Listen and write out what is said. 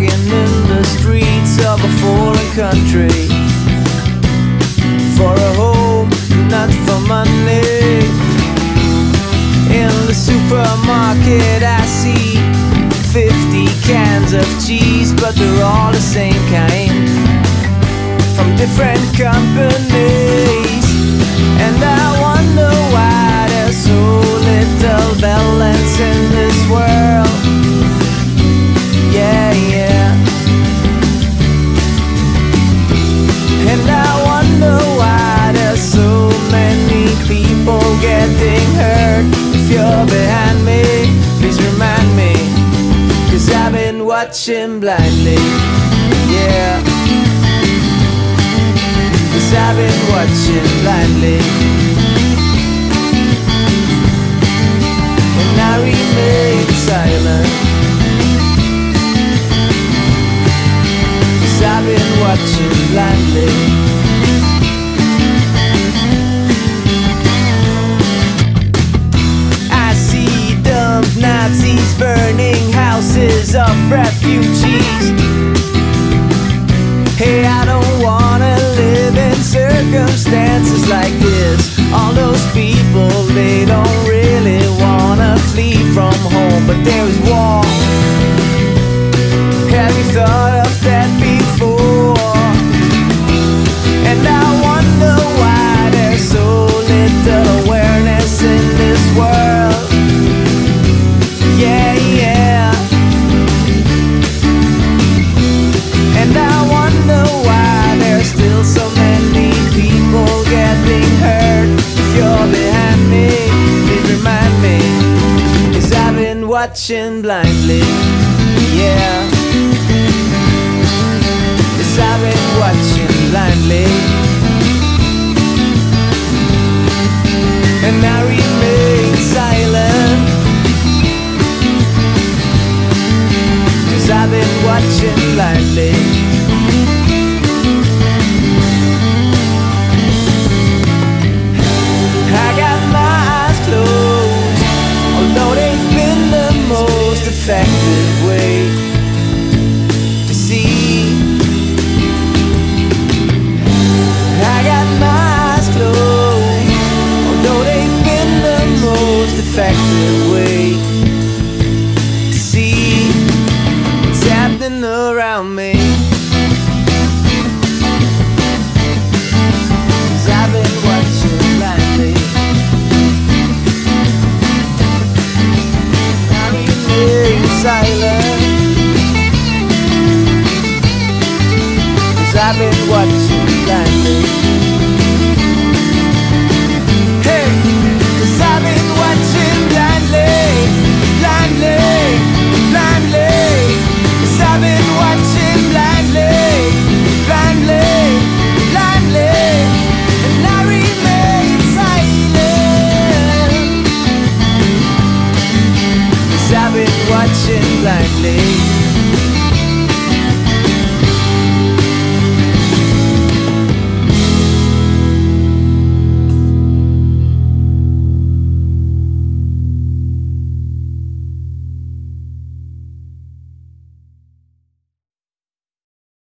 begging in the streets of a foreign country for a home, not for money. In the supermarket I see 50 cans of cheese, but they're all the same kind, from different companies. And I wonder why there's so little balance in this world. Yeah, yeah. And I wonder why there's so many people getting hurt. If you're behind me, please remind me, 'cause I've been watching blindly. Yeah, 'cause I've been watching blindly. And I remain silent, 'cause I've been watching blindly. I see dumb Nazis burning houses of refugees. Hey, I don't wanna live in circumstances like this. All those people, they don't really wanna flee from home, but there is war. Have you thought of that before? And I wonder why there's so little awareness in this world. Yeah, yeah. And I wonder why there's still so many people getting hurt. If you're behind me, please remind me, 'cause I've been watching blindly. Yeah, 'cause I've been watching blindly. And I remain silent, 'cause I've been watching blindly. Effective way to see. I got my eyes closed, although they've been the most effective way to see what's happening around me, 'cause I've been watching blindly. Silent, 'cause I've been watching blindly. Hey, 'cause I've been watching blindly, blindly, blindly. 'Cause I've been watching blindly, blindly, blindly. And I remain silent, 'cause I've been watching blindly.